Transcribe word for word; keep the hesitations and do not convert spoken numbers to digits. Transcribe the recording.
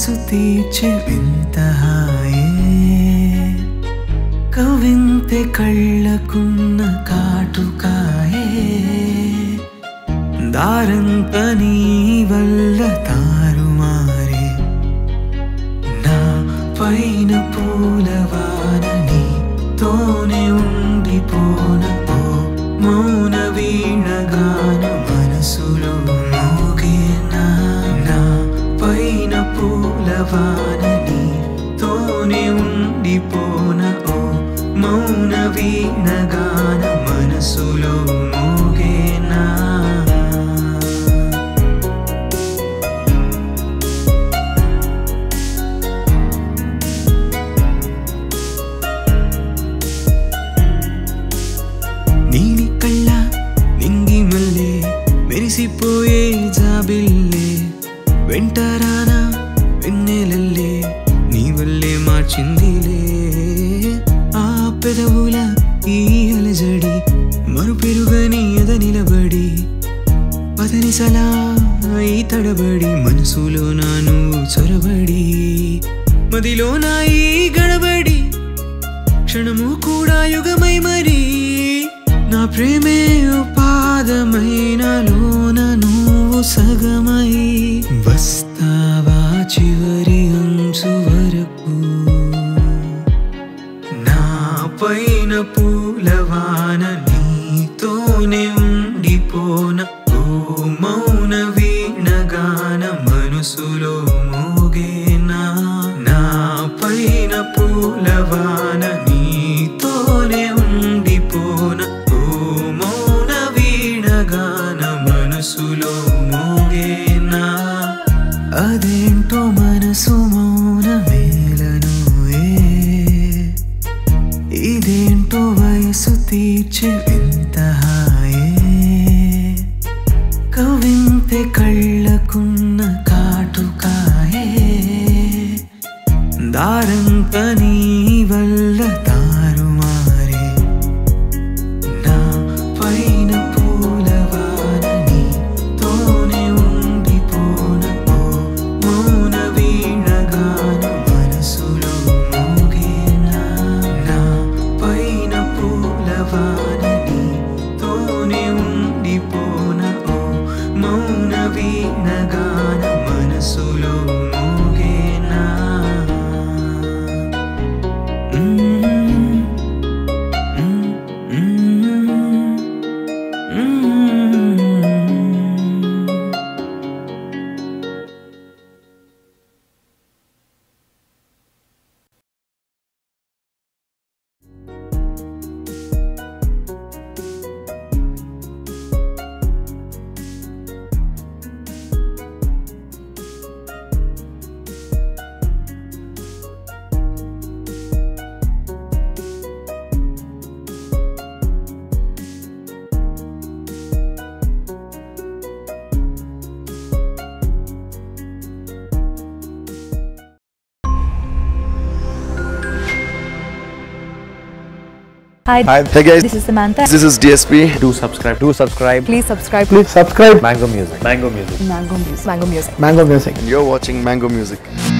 ಸುತೀಚೆ ವಿಂತಹಾಯೇ ಕವಿಂತೆ ಕಳ್ಳ ಕುನ್ನ ಕಾಟುಕಾಯೇ ದಾರಂತ ನೀವಲ್ಲ ತಾರುಮಾರೆ ನಾ ಪೈನ ಪೂಲವಾನ ನೀ ತೋನೆ ಉಂಡಿ ಪೋನ ಪೋ ಮೌನ ವೀಣಗಾನ ಮನಸುಲು పూలవానని తోనే ఉండిపోన ఓ మౌన వీణగాన మనసులో మోగేనా నీని కళ్ళ నింగి మల్లే మెరిసిపోయే జాబిల్లే వెంటరానా వెన్నెలల్లే నీవల్లే మార్చిందిలే ఆ పెదవుల ఈ అలజడి మరుపెరుగని ఎద నిలబడి పదనిసలా ఈ తడబడి మనసులో నాను చొరబడి మదిలో నా ఈ గడబడి క్షణము కూడా యుగమై మరి నా ప్రేమే పాదమైన లోన నువ్వు సగమై వస్తావా చివరి అంచు వరకు నా పైన పూలవాన నీతోనే ఉండిపోన ఓ మౌన వీణగాన మనసులో మోగేనా నా పైన పూలవాన నీతోనే ఉండిపోన ఓ మౌన వీణగాన మనసులో మోగేనా అదేంటో మనసు మౌన మేలనుయే ఇదేంటో వయసు తీర్చే వింత హాయే కవింతే కళ్ళకున్న కాటుకాయే దారంత నీ వల్ల తారుమారే నా పైన Hi. Hi. Hey guys. This is Samantha. This is D S P. Do subscribe. Do subscribe. Please subscribe. Please subscribe. Mango Music. Mango Music. Mango Music. Mango Music. Mango Music. And you're watching Mango Music.